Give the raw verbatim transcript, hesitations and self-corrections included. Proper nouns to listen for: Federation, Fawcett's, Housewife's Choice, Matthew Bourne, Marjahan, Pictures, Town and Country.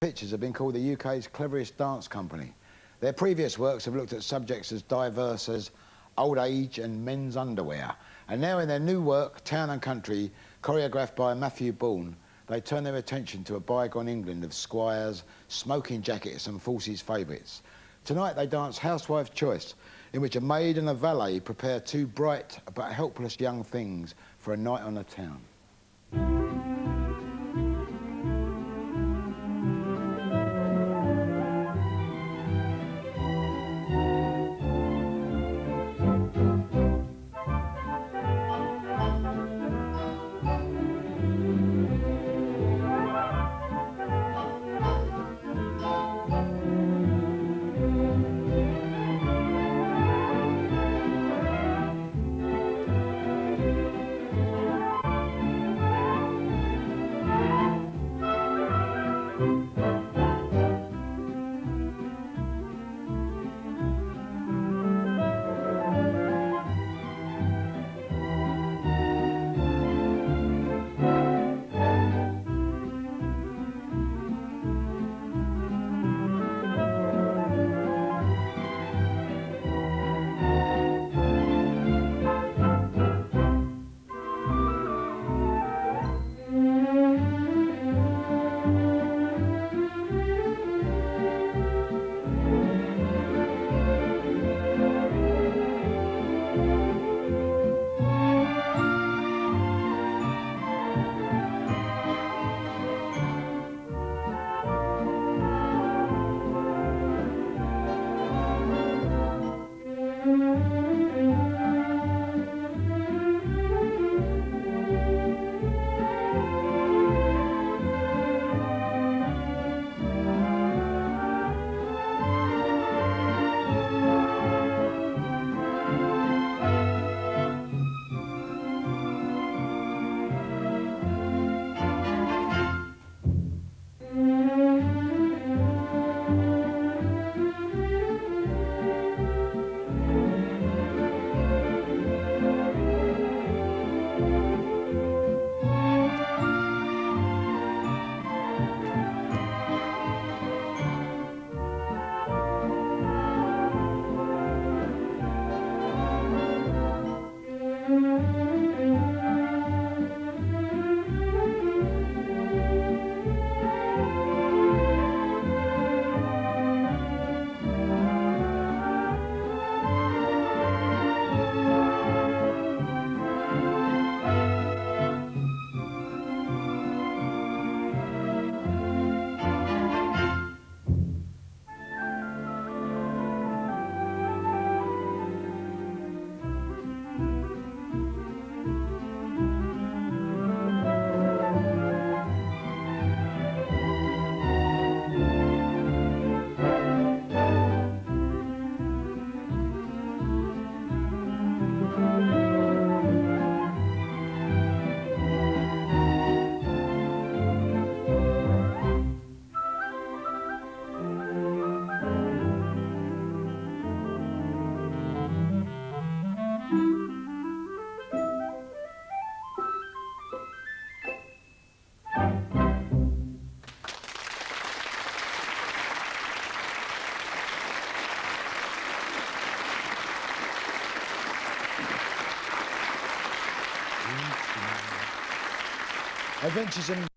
Pictures have been called the U K's cleverest dance company. Their previous works have looked at subjects as diverse as old age and men's underwear. And now in their new work, Town and Country, choreographed by Matthew Bourne, they turn their attention to a bygone England of squires, smoking jackets and Fawcett's favourites. Tonight they dance Housewife's Choice, in which a maid and a valet prepare two bright but helpless young things for a night on the town. Adventures in